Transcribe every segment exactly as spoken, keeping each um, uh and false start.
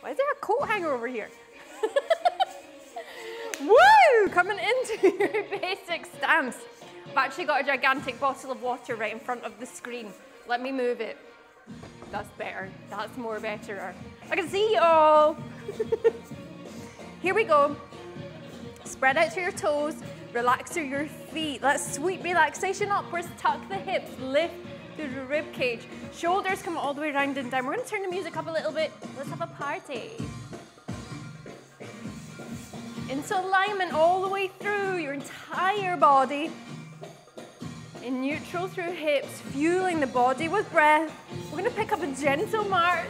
Why is there a coat hanger over here? Woo! Coming into your basic stance. I've actually got a gigantic bottle of water right in front of the screen. Let me move it. That's better. That's more better. I can see you all. Here we go. Spread out through your toes. Relax through your feet. Let's sweep relaxation upwards. Tuck the hips. Lift through the rib cage. Shoulders come all the way round and down. We're going to turn the music up a little bit. Let's have a party. Into alignment all the way through your entire body. In neutral through hips, fueling the body with breath. We're going to pick up a gentle march.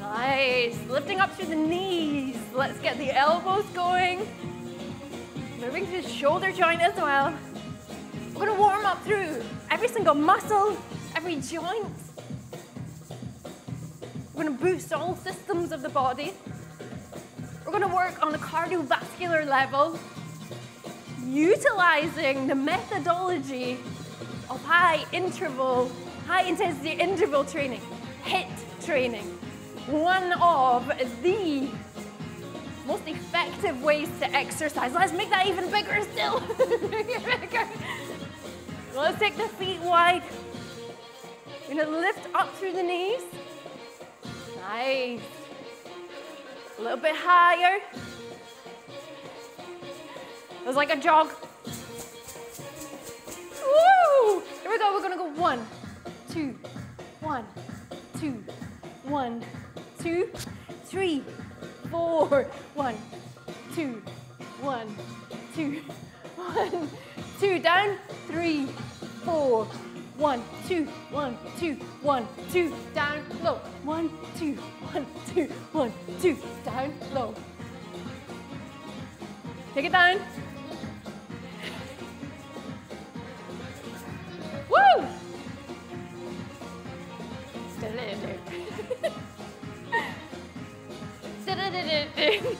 Nice. Lifting up through the knees. Let's get the elbows going. Moving through the shoulder joint as well. We're going to warm up through every single muscle, every joint. We're going to boost all systems of the body. We're going to work on a cardiovascular level, utilizing the methodology of high interval, high intensity interval training, HIIT training. One of the most effective ways to exercise. Let's make that even bigger still. Bigger. Let's take the feet wide. We're going to lift up through the knees. Nice. A little bit higher. It was like a jog. Woo! Here we go. We're going to go one, two, one, two, one, two, three, four, one, two, one, two, one, two, down, three, four, one, two, one, two, one, two, down, low, one, two, one, two, one, two, down, low. Take it down. Woo!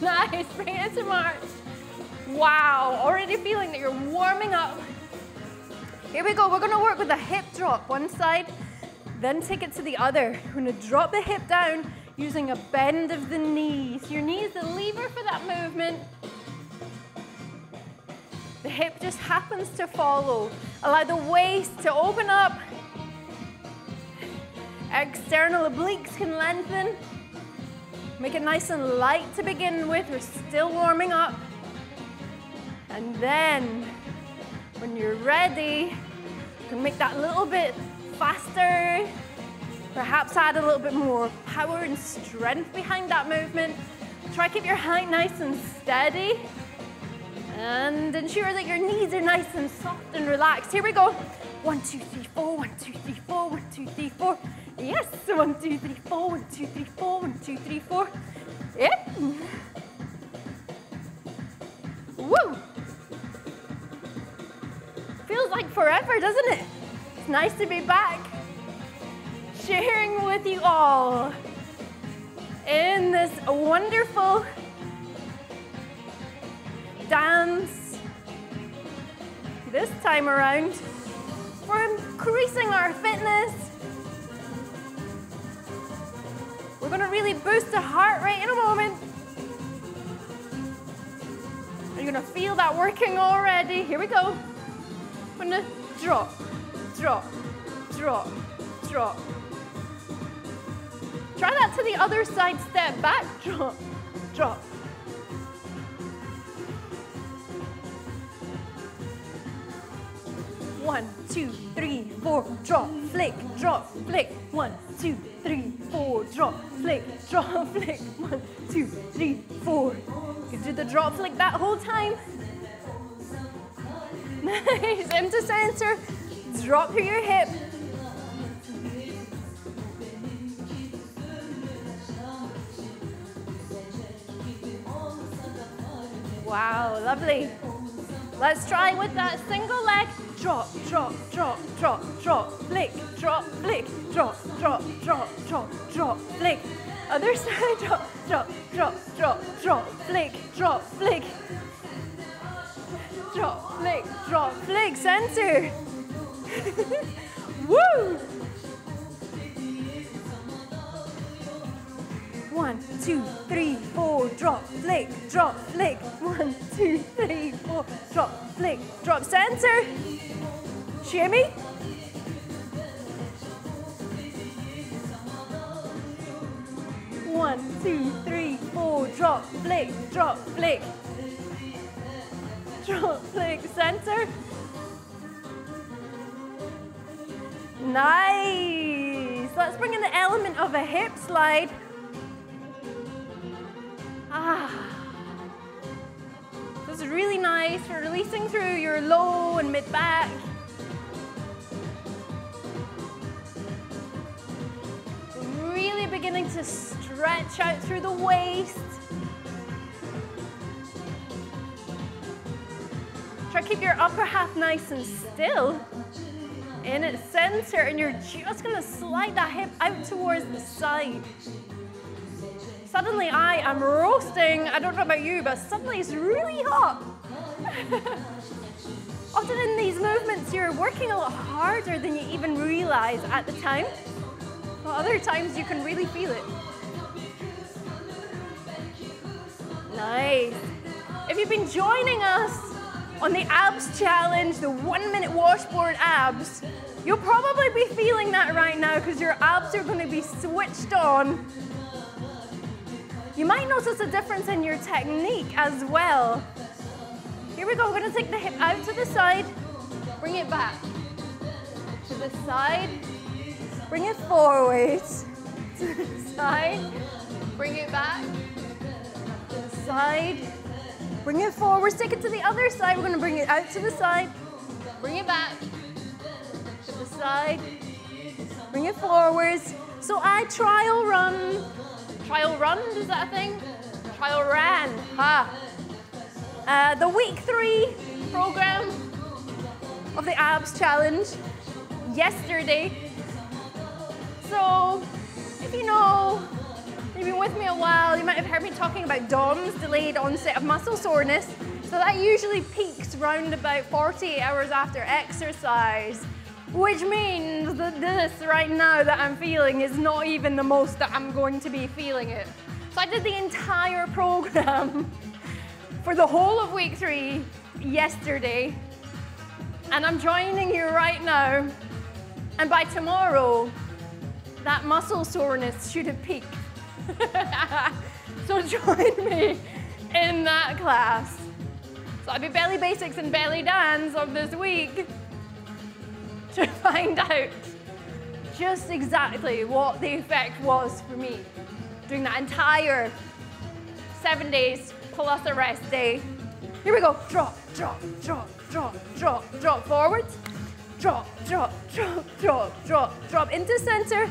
Nice, bring it to March. Wow, already feeling that you're warming up. Here we go, we're gonna work with a hip drop. One side, then take it to the other. We're gonna drop the hip down using a bend of the knee. So your knee is the lever for that movement. The hip just happens to follow. Allow the waist to open up. External obliques can lengthen. Make it nice and light to begin with. We're still warming up. And then, when you're ready, you can make that a little bit faster. Perhaps add a little bit more power and strength behind that movement. Try to keep your height nice and steady. And ensure that your knees are nice and soft and relaxed. Here we go. One, two, three, four, one, two, three, four, one, two, three, four. Yes, one, two, three, four, one, two, three, four, one, two, three, four. Yep. Woo! Feels like forever, doesn't it? It's nice to be back, sharing with you all in this wonderful dance this time around. We're increasing our fitness. We're going to really boost the heart rate in a moment. You're going to feel that working already. Here we go. We're going to drop, drop, drop, drop. Try that to the other side. Step back, drop, drop. One, two, three, four, drop, flick, drop, flick. One, two, three, four, drop, flick, drop, flick. One, two, three, four. You do the drop flick that whole time. Nice, into center. Drop through your hip. Wow, lovely. Let's try with that single leg. Drop, drop, drop, drop, drop, flick, drop, flick, drop, drop, drop, drop, drop, flick. Other side, drop, drop, drop, drop, drop, flick, drop, flick. Drop, flick, drop, flick, center. Woo! One, two, three, four, drop, flick, drop, flick. One, two, three, four, drop, flick, drop, center. Shimmy. One, two, three, four, drop, flick, drop, flick. Drop, flick, center. Nice. Let's bring in the element of a hip slide. Ah. This is really nice for releasing through your low and mid back. Really beginning to stretch out through the waist. Try to keep your upper half nice and still. In its center, and you're just gonna slide that hip out towards the side. Suddenly I am roasting. I don't know about you, but suddenly it's really hot. Often in these movements, you're working a lot harder than you even realize at the time. But other times you can really feel it. Nice. If you've been joining us on the abs challenge, the one minute washboard abs, you'll probably be feeling that right now because your abs are gonna be switched on. You might notice a difference in your technique as well. Here we go, we're gonna take the hip out to the side, bring it back. To the side, bring it forward. To the side, bring it back. To the side, bring it forward, stick it to the other side. We're gonna bring it out to the side, bring it back. To the side, bring it forwards. So I trial run. Trial run, is that a thing? Trial ran, ha. Uh, the week three program of the abs challenge yesterday. So if you know, you've been with me a while, you might have heard me talking about DOMS, delayed onset of muscle soreness. So that usually peaks around about forty-eight hours after exercise, which means that this right now that I'm feeling is not even the most that I'm going to be feeling it. So I did the entire program for the whole of week three yesterday, and I'm joining you right now. And by tomorrow, that muscle soreness should have peaked. So join me in that class. So I'll be belly basics and belly dance of this week to find out just exactly what the effect was for me during that entire seven days plus a rest day. Here we go. Drop, drop, drop, drop, drop, drop forwards. Drop, drop, drop, drop, drop, drop into center.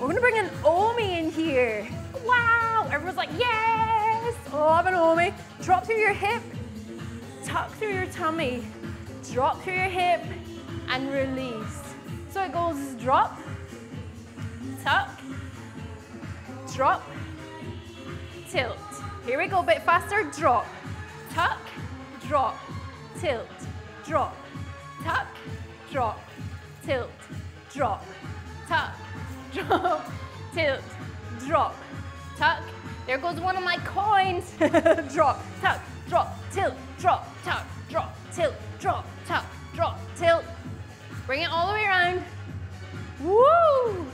We're gonna bring an Omi in here. Wow, everyone's like, yes! Love an Omi. Drop through your hip, tuck through your tummy, drop through your hip, and release. So it goes drop, tuck, drop, tilt. Here we go, a bit faster. Drop, tuck, drop, tilt, drop, tuck, drop, tilt, drop, tuck. Drop, tilt, drop, tuck. There goes one of my coins. Drop, tuck, drop, tilt, drop, tuck, drop, tilt, drop, tuck, drop, tilt. Bring it all the way around. Woo! Oh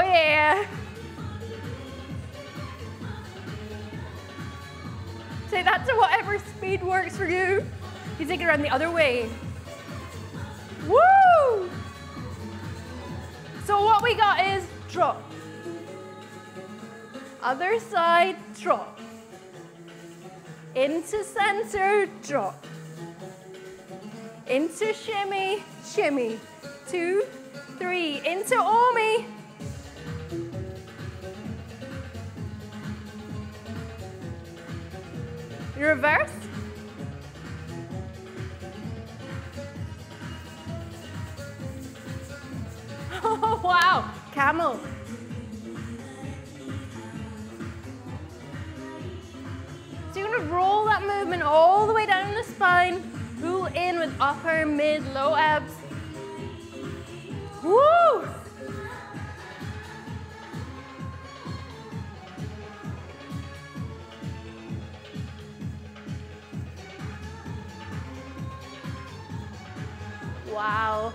yeah. Take that to whatever speed works for you. You take it around the other way. Woo! So what we got is drop. Other side, drop. Into center, drop. Into shimmy, shimmy. Two, three, into Omi. Reverse. Oh, wow, camel. So you're gonna roll that movement all the way down the spine, pull in with upper, mid, low abs. Woo! Wow.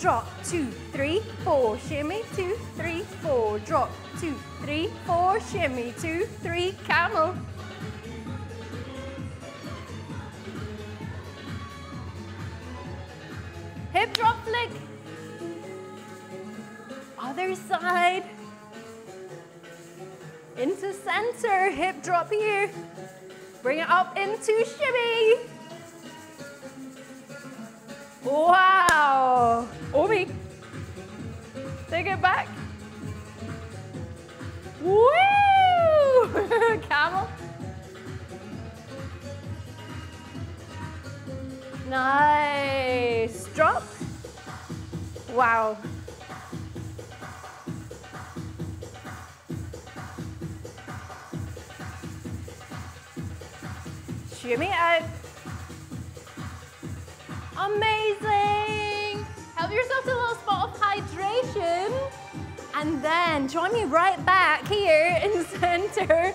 Drop, two, three, four, shimmy, two, three, four. Drop, two, three, four, shimmy, two, three, camel. Hip drop flick. Other side. Into center, hip drop here. Bring it up into shimmy. Wow! Obi, take it back. Woo! Camel. Nice. Drop. Wow. Shimmy out. Amazing! Help yourself to a little spot of hydration. And then join me right back here in center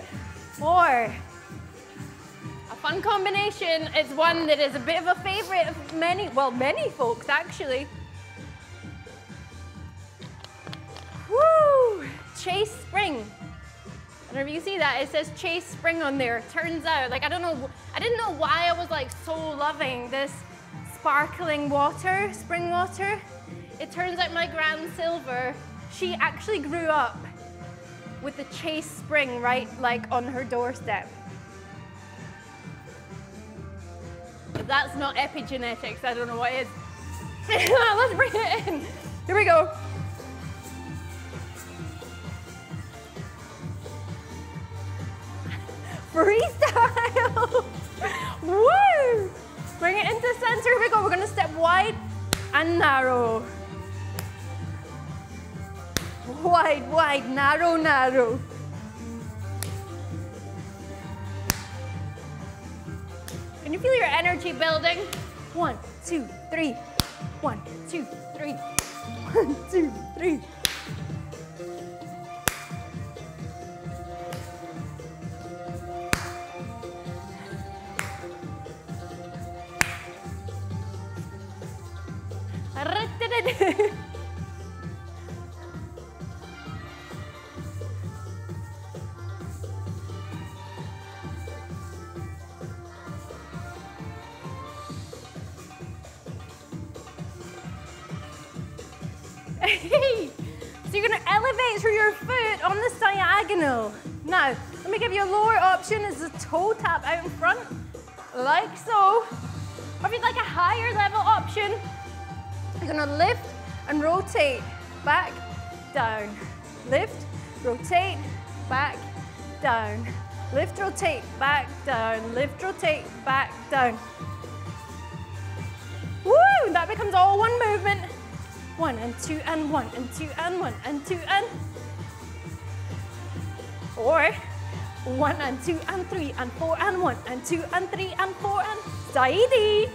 for a fun combination. It's one that is a bit of a favorite of many, well, many folks actually. Woo! Chase Spring. I don't know if you see that, it says Chase Spring on there. Turns out, like I don't know, I didn't know why I was like so loving this sparkling water, spring water. It turns out my Grand Silver, she actually grew up with the Chase Spring right like on her doorstep. If that's not epigenetics, I don't know what is. Let's bring it in. Here we go. Freestyle! Woo! Bring it into center, here we go. We're gonna step wide and narrow. Wide, wide, narrow, narrow. Can you feel your energy building? One, two, three. One, two, three. One, two, three. So you're going to elevate through your foot on this diagonal. Now, let me give you a lower option. It's a toe tap out in front, like so. Or if you'd like a higher level option, you're going to lift and rotate, back, down. Lift, rotate, back, down. Lift, rotate, back, down. Lift, rotate, back, down. Woo! That becomes all one movement. One and two and one and two and one and two and. Or one and two and three and four and one and two and three and four and. Zaidi.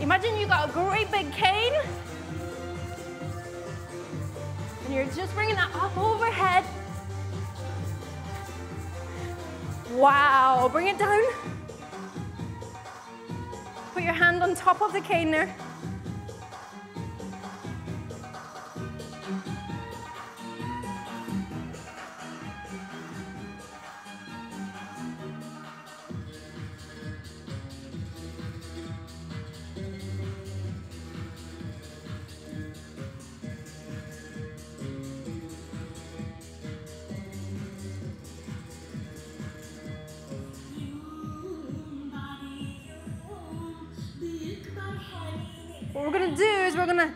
Imagine you got a great big cane and you're just bringing that up overhead. Wow, bring it down. Put your hand on top of the cane there. What we're gonna do is we're gonna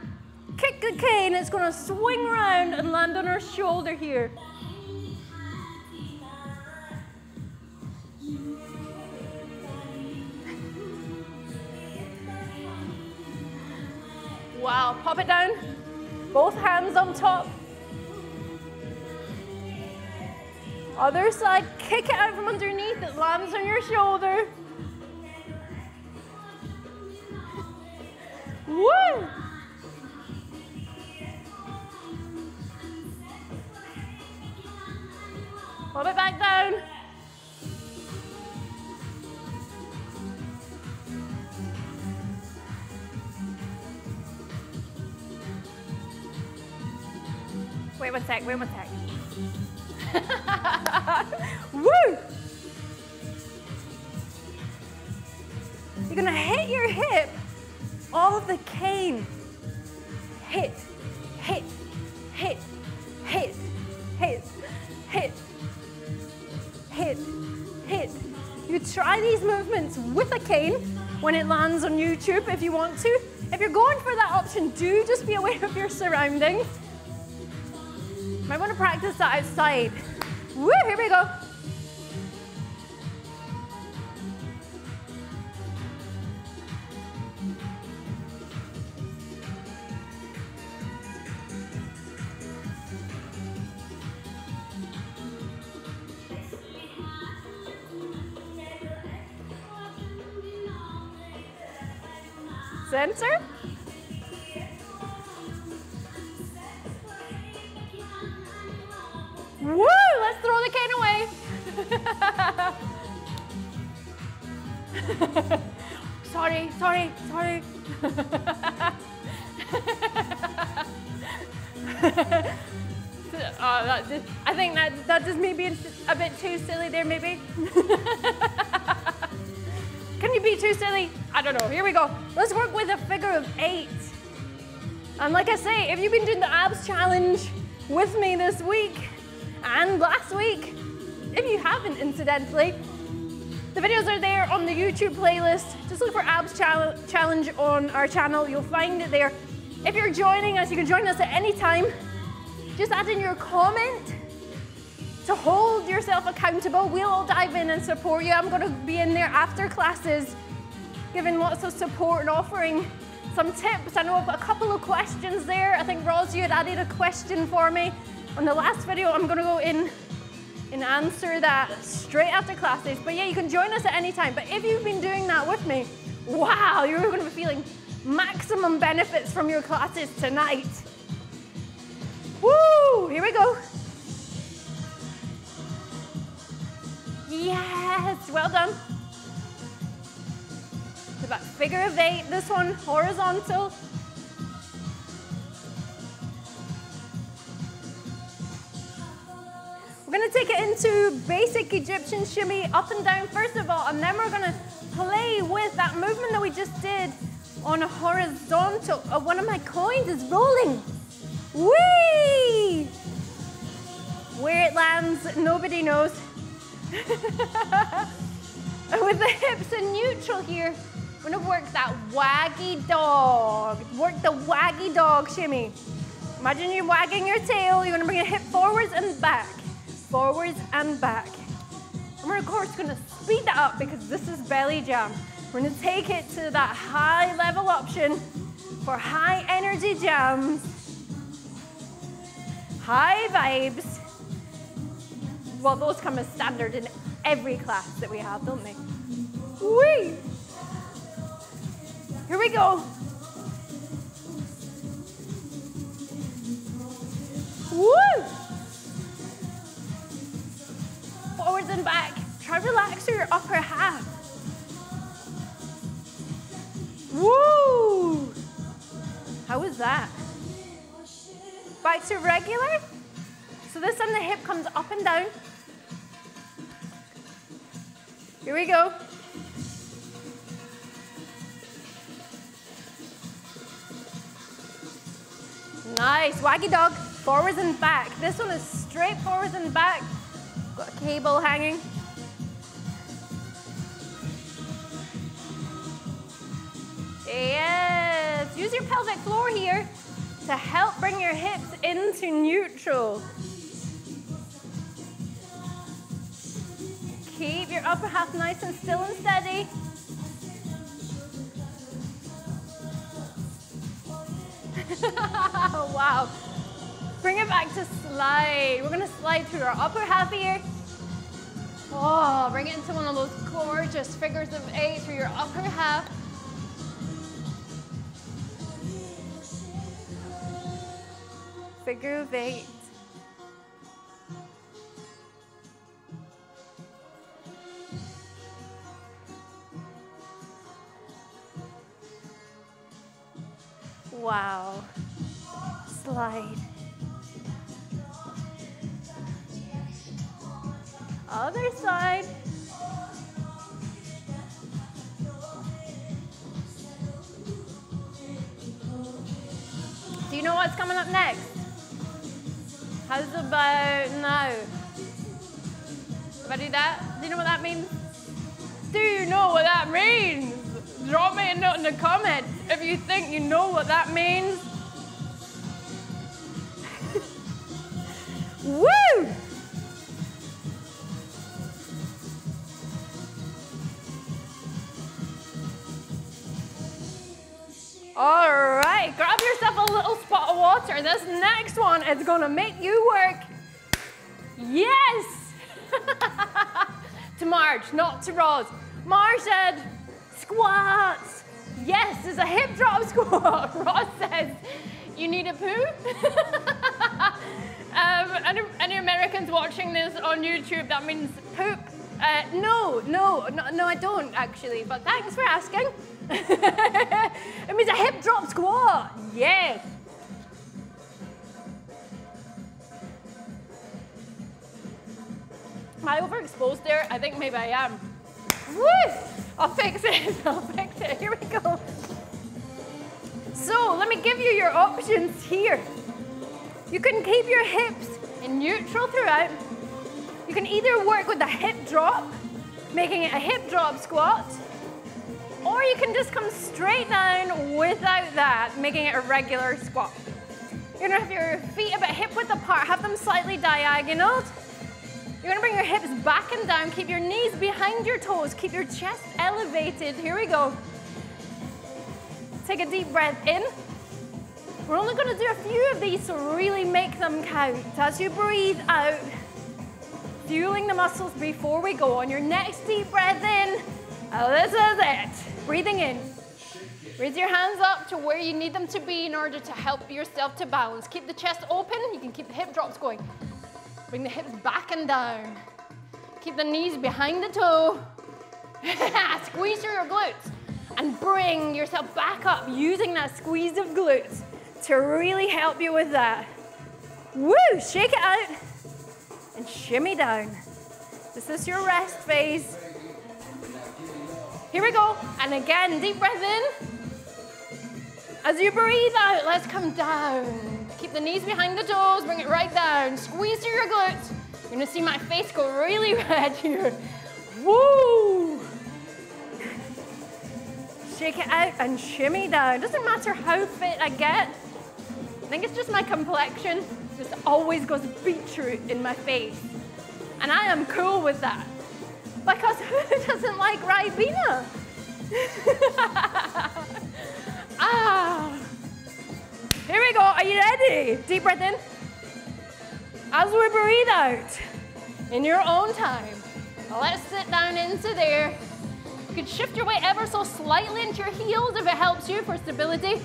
kick the cane, it's gonna swing round and land on our shoulder here. Wow, pop it down, both hands on top. Other side, kick it out from underneath, it lands on your shoulder. Woo! Hold it back down. Wait one sec, wait one sec. Woo! You're gonna hit your hip. All of the cane. Hit, hit, hit, hit, hit, hit, hit, hit. You try these movements with a cane when it lands on YouTube if you want to. If you're going for that option, do just be aware of your surroundings. Might want to practice that outside. Woo, here we go. Center. Woo! Let's throw the cane away. Sorry, sorry, sorry. Oh, that just, I think that that just may be a bit too silly there, maybe. Can you be too silly? I don't know. Here we go. Let's work with a figure of eight. And like I say, if you've been doing the abs challenge with me this week and last week, if you haven't incidentally, the videos are there on the YouTube playlist. Just look for abs challenge on our channel. You'll find it there. If you're joining us, you can join us at any time. Just add in your comment to hold yourself accountable. We'll all dive in and support you. I'm gonna be in there after classes, giving lots of support and offering some tips. I know I've got a couple of questions there. I think Roz, you had added a question for me on the last video. I'm gonna go in and answer that straight after classes. But yeah, you can join us at any time. But if you've been doing that with me, wow, you're gonna be feeling maximum benefits from your classes tonight. Woo, here we go. Yes, well done. It's about figure of eight. This one, horizontal. We're gonna take it into basic Egyptian shimmy, up and down first of all, and then we're gonna play with that movement that we just did on a horizontal. Oh, one of my coins is rolling. Whee! Where it lands, nobody knows. With the hips in neutral here, we're gonna work that waggy dog. Work the waggy dog shimmy. Imagine you're wagging your tail. You're gonna bring your hip forwards and back, forwards and back. And we're of course gonna speed that up because this is belly jam. We're gonna take it to that high level option for high energy jams, high vibes. Well, those come as standard in every class that we have, don't they? Whee! Here we go. Woo! Forwards and back. Try to relax through your upper half. Woo! How was that? Back to regular. So this time the hip comes up and down. Here we go. Nice, waggy dog, forwards and back. This one is straight forwards and back. Got a cable hanging. Yes, use your pelvic floor here to help bring your hips into neutral. Keep your upper half nice and still and steady. Wow. Bring it back to slide. We're gonna slide through our upper half here. Oh, bring it into one of those gorgeous figures of eight through your upper half. figure of eight. Wow. Slide. Other side. Do you know what's coming up next? How's about now? If I do that, do you know what that means? Do you know what that means? Drop me a note in the comments if you think you know what that means. Woo! All right, grab yourself a little spot of water. This next one is gonna make you work. Yes! To Marge, not to Roz. Marge said, squats. Yes, it's a hip drop squat. Roz says, you need a poo? um, any, any Americans watching this on YouTube, that means poop. Uh, no, no, no, no, I don't actually, but thanks for asking. It means a hip drop squat. Yes. Am I overexposed there? I think maybe I am. Woo! I'll fix it. I'll fix it. Here we go. So let me give you your options here. You can keep your hips in neutral throughout. You can either work with a hip drop, making it a hip drop squat, or you can just come straight down without that, making it a regular squat. You're gonna have your feet about hip width apart, have them slightly diagonal. You're gonna bring your hips back and down, keep your knees behind your toes, keep your chest elevated. Here we go. Take a deep breath in. We're only gonna do a few of these, so really make them count. As you breathe out, fueling the muscles before we go. On your next deep breath in, oh, this is it. Breathing in. Raise your hands up to where you need them to be in order to help yourself to balance. Keep the chest open. You can keep the hip drops going. Bring the hips back and down. Keep the knees behind the toe. Squeeze through your glutes and bring yourself back up using that squeeze of glutes to really help you with that. Woo! Shake it out and shimmy down. This is your rest phase. Here we go, and again, deep breath in. As you breathe out, let's come down. Keep the knees behind the toes, bring it right down. Squeeze through your glutes. You're gonna see my face go really red here. Woo! Shake it out and shimmy down. Doesn't matter how fit I get. I think it's just my complexion. Just always goes beetroot in my face. And I am cool with that. Because who doesn't like Ribena? Ah, here we go. Are you ready? Deep breath in. As we breathe out, in your own time, let's sit down into there. You can shift your weight ever so slightly into your heels if it helps you for stability.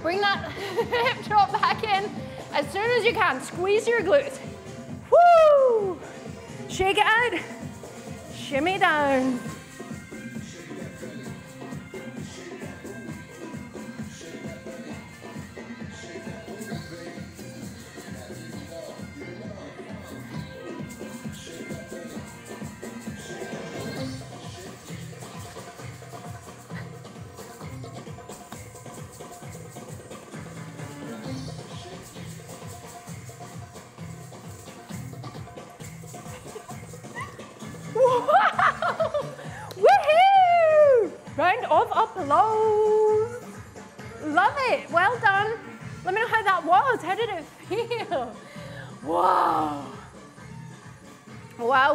Bring that hip drop back in as soon as you can. Squeeze your glutes. Woo! Shake it out. Shimmy down.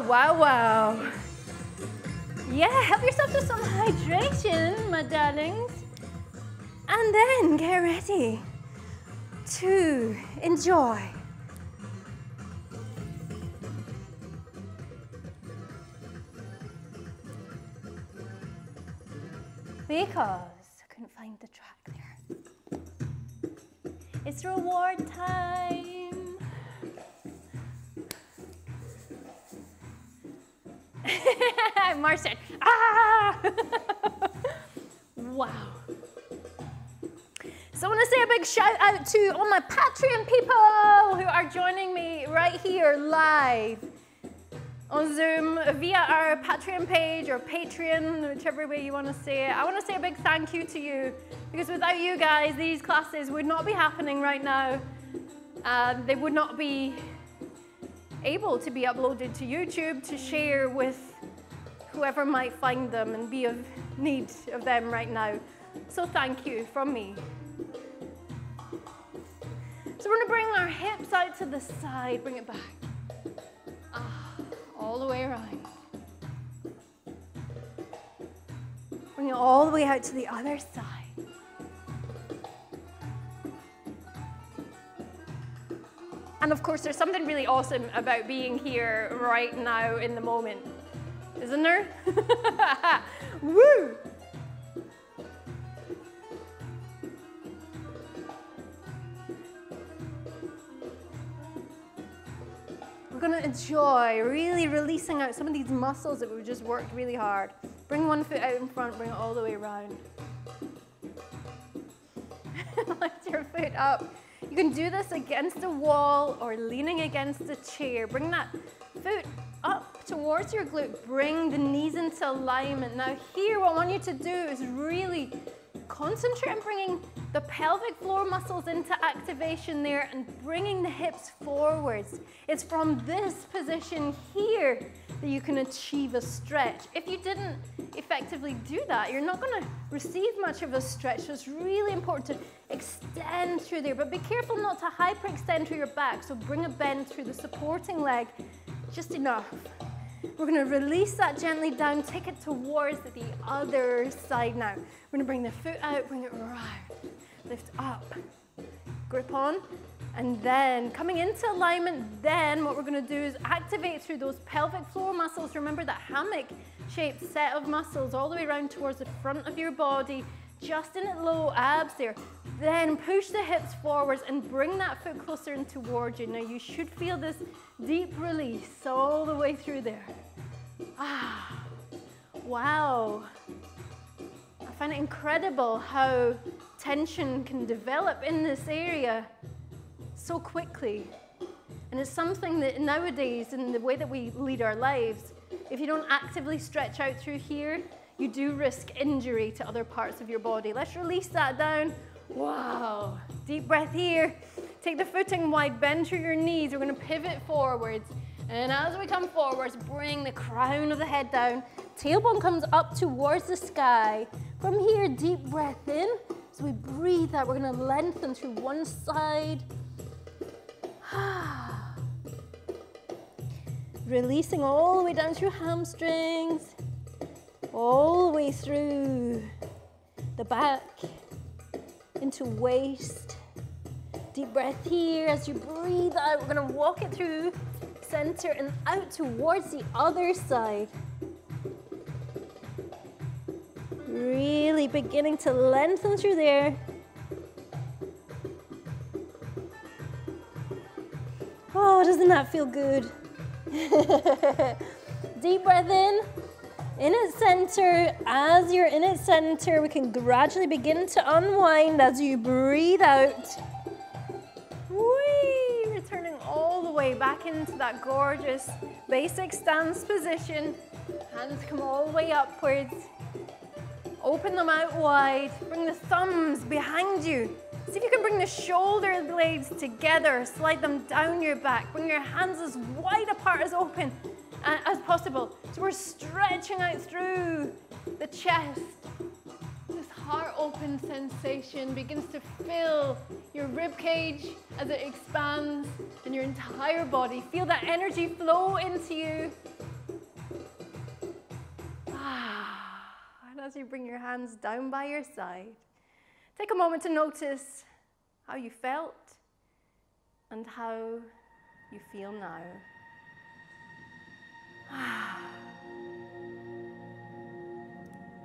Wow, wow. Yeah, help yourself to some hydration, my darlings. And then get ready to enjoy. Because I couldn't find the track there. It's reward time. Marcia, ah! Wow. So I want to say a big shout out to all my Patreon people who are joining me right here live on Zoom via our Patreon page or Patreon, whichever way you want to say it. I want to say a big thank you to you, because without you guys, these classes would not be happening right now. Uh, they would not be able to be uploaded to YouTube to share with whoever might find them and be of need of them right now. So thank you from me. So we're gonna bring our hips out to the side, bring it back. All the way around. Bring it all the way out to the other side. And of course, there's something really awesome about being here right now in the moment, isn't there? Woo! We're gonna enjoy really releasing out some of these muscles that we've just worked really hard. Bring one foot out in front, bring it all the way around. Lift your foot up. You can do this against a wall or leaning against a chair. Bring that foot up towards your glute. Bring the knees into alignment. Now here, what I want you to do is really concentrate on bringing the pelvic floor muscles into activation there and bringing the hips forwards. It's from this position here that you can achieve a stretch. If you didn't effectively do that, you're not gonna receive much of a stretch, so it's really important to extend through there, but be careful not to hyperextend through your back, so bring a bend through the supporting leg, just enough. We're gonna release that gently down, take it towards the other side now. We're gonna bring the foot out, bring it around, lift up, grip on, and then coming into alignment, then what we're gonna do is activate through those pelvic floor muscles. Remember that hammock-shaped set of muscles all the way around towards the front of your body, just in at low abs there. Then push the hips forwards and bring that foot closer in towards you. Now you should feel this deep release all the way through there. Ah, wow. I find it incredible how tension can develop in this area so quickly. And it's something that nowadays, in the way that we lead our lives, if you don't actively stretch out through here, you do risk injury to other parts of your body. Let's release that down. Wow, deep breath here. Take the footing wide, bend through your knees. We're gonna pivot forwards. And as we come forwards, bring the crown of the head down. Tailbone comes up towards the sky. From here, deep breath in. So we breathe out, we're gonna lengthen through one side. Releasing all the way down through hamstrings. All the way through the back, into waist. Deep breath here. As you breathe out, we're gonna walk it through center and out towards the other side. Really beginning to lengthen through there. Oh, doesn't that feel good? Deep breath in. In its center, as you're in its center, we can gradually begin to unwind as you breathe out. Whee! Returning all the way back into that gorgeous basic stance position. Hands come all the way upwards. Open them out wide. Bring the thumbs behind you. See if you can bring the shoulder blades together. Slide them down your back. Bring your hands as wide apart as open. Uh, as possible. So we're stretching out through the chest. This heart open sensation begins to fill your rib cage as it expands and your entire body. Feel that energy flow into you. Ah, and as you bring your hands down by your side, take a moment to notice how you felt and how you feel now.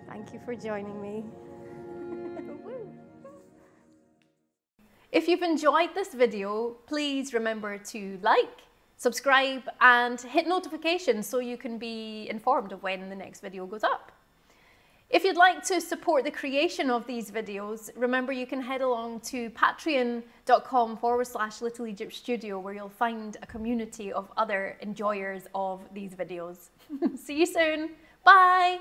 Thank you for joining me. If you've enjoyed this video, please remember to like, subscribe and hit notifications so you can be informed of when the next video goes up. If you'd like to support the creation of these videos, remember you can head along to patreon.com forward slash LittleEgyptStudio where you'll find a community of other enjoyers of these videos. See you soon. Bye.